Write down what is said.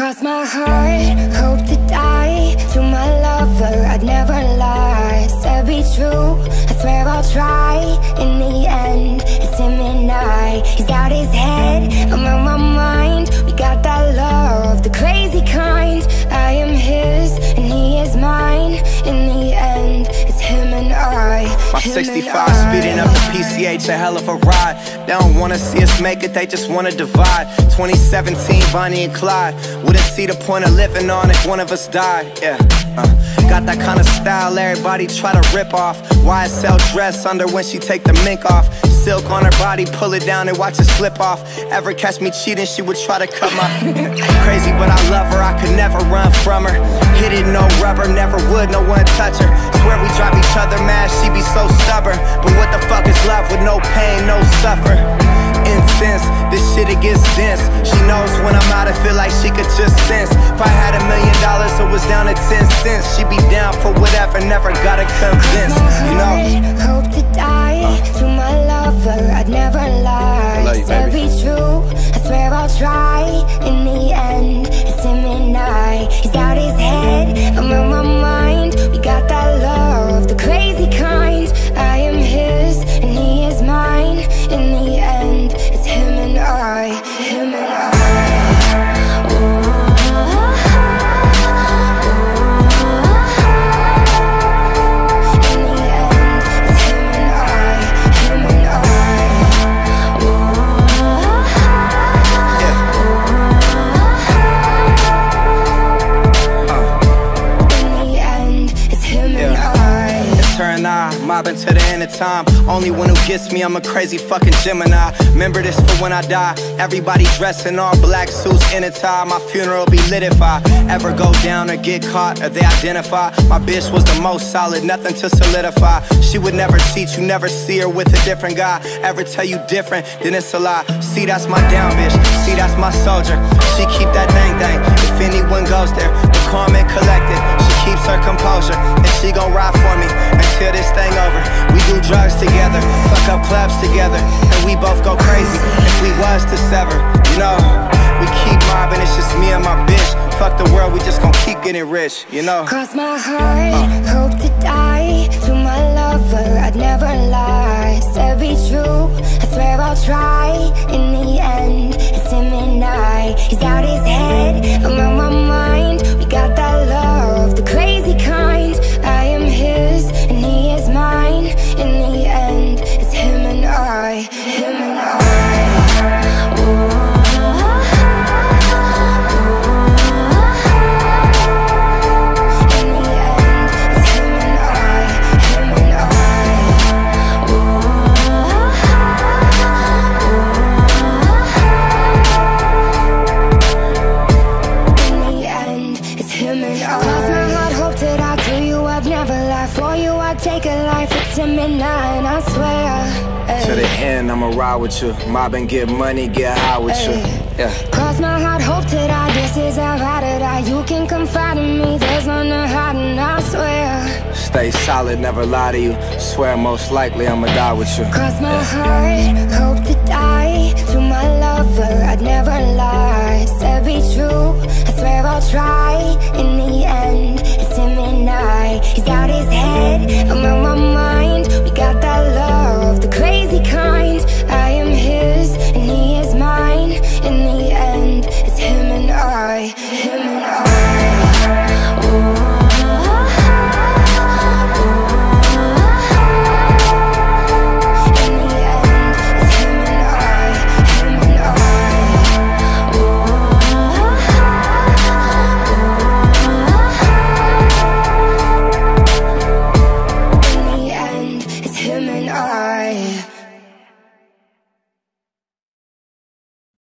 Cross my heart, hope to die. To my lover, I'd never lie. Said be true, I swear I'll try. In the end, it's him and I. He's got his head, I'm on my mind. We got that love, the crazy kind. I am his, and he is mine. In the end, it's him and I. My 65 speeding up the PCA, a hell of a ride. They don't wanna see us make it, they just wanna divide. 2017, Bonnie and Clyde. Wouldn't see the point of living on if one of us died. Yeah, got that kind of style everybody try to rip off. YSL dress under when she take the mink off. Silk on her body, pull it down and watch it slip off. Ever catch me cheating, she would try to cut my crazy, but I love her, I could never run from her. Hit it, no rubber, never would, no one touch her. Swear we drive each other mad, she be so stubborn. But what the fuck is love with no pain, no suffer? Incense, this shit it gets dense. She knows when I'm out, I feel like she could just sense. If I had $1 million, it was down to 10 cents. She'd be down for whatever, never gotta convince. You know, hope to die. To my lover, I'd never lie. Said be true, I swear I'll try. In the end, it's him and I. He's got his head, I'm on my mind. We got that love, the crazy kind. I am his, and he is mine. In the end, it's him and I. Him and I. Mobbing to the end of time. Only one who gets me, I'm a crazy fucking Gemini. Remember this for when I die. Everybody dressed in all black suits in a tie. My funeral be lit if I ever go down or get caught or they identify. My bitch was the most solid, nothing to solidify. She would never cheat, you never see her with a different guy. Ever tell you different, then it's a lie. See, that's my down bitch, see, that's my soldier. She keep that dang dang, if anyone goes there. The calm and collected, she keeps her composure. And she gon' ride for me until this thing over. We do drugs together, fuck up clubs together, and we both go crazy if we was to sever. You know, we keep mobbing, it's just me and my bitch. Fuck the world, we just gon' keep getting rich, you know. Cross my heart, hope to die. To my lover, I'd never lie. Said be true, I swear I'll try. In the end, it's him and I. He's got his head, I'm on my mind. We got that love, the crazy kind. I am his, and he is mine. In the end, it's him and I. Him and I. Oh. I'ma ride with you, mob and get money, get high with you. Yeah. Cross my heart, hope to die. This is a ride or die. You can confide in me, there's none to hide, and I swear. Stay solid, never lie to you. Swear most likely I'ma die with you. Cross my heart, hope